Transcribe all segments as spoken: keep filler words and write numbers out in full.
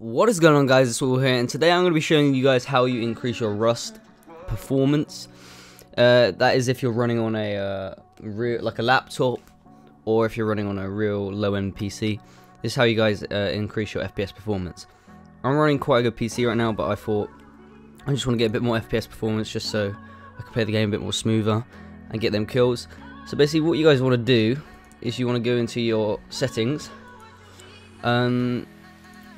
What is going on, guys? It's Will here, and today I'm going to be showing you guys how you increase your Rust performance. Uh, that is if you're running on a uh, real, like a laptop, or if you're running on a real low-end P C. This is how you guys uh, increase your F P S performance. I'm running quite a good P C right now, but I thought I just want to get a bit more F P S performance just so I can play the game a bit more smoother and get them kills. So basically what you guys want to do is you want to go into your settings, um,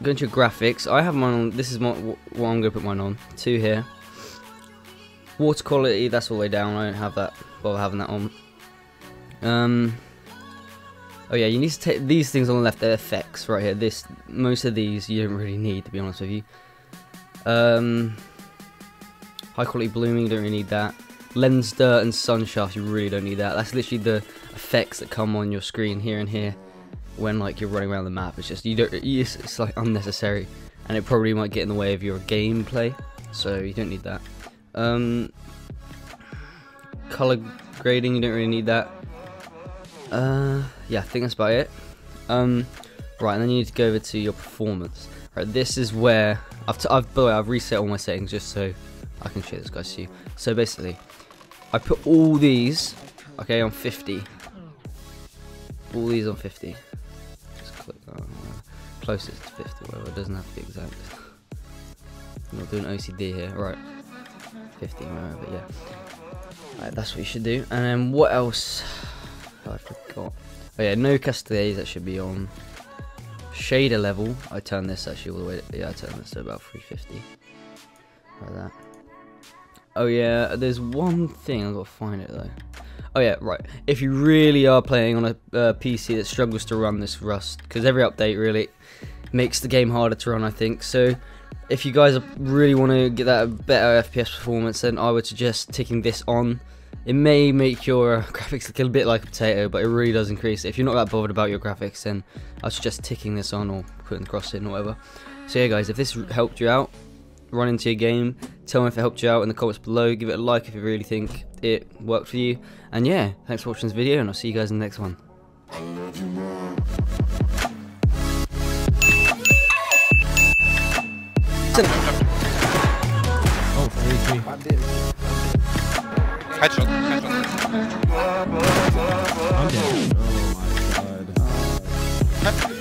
go into your graphics. I have mine on, this is my, what I'm going to put mine on, two here. Water quality, that's all the way down, I don't have that, bother having that on. Um, oh yeah, you need to take these things on the left, they're effects right here. This, most of these you don't really need, to be honest with you. Um, high quality blooming, you don't really need that. Lens dirt and sun shafts, you really don't need that. That's literally the effects that come on your screen here and here when like you're running around the map. It's just you don't. It's, it's like unnecessary, and it probably might get in the way of your gameplay. So you don't need that. Um, color grading, you don't really need that. Uh, yeah, I think that's about it. Um, right, and then you need to go over to your performance. Right, this is where I've t I've by the way, I've reset all my settings just so I can show this guys to you. So basically, I put all these, okay, on fifty. All these on fifty. Just click on closest to fifty, whatever. It doesn't have to be exact. I'm not doing O C D here, right? fifty, whatever, but yeah. Right, that's what you should do. And then what else? Oh, I forgot. Oh yeah, no cascades. That should be on. Shader level. I turn this actually all the way. To, yeah, I turn this to about three fifty. Like that. Oh yeah, there's one thing, I've got to find it though. Oh yeah, right, if you really are playing on a uh, P C that struggles to run this Rust, because every update really makes the game harder to run, I think. So if you guys really want to get that better F P S performance, then I would suggest ticking this on. It may make your graphics look a bit like a potato, but it really does increase it. If you're not that bothered about your graphics, then I suggest ticking this on or putting the cross in or whatever. So yeah guys, if this helped you out, run into your game, tell me if it helped you out in the comments below, give it a like if you really think it worked for you, and yeah, thanks for watching this video, and I'll see you guys in the next one. I love you, man. Oh, three G. I did. Headshot, headshot. I'm dead. Oh my god. Uh,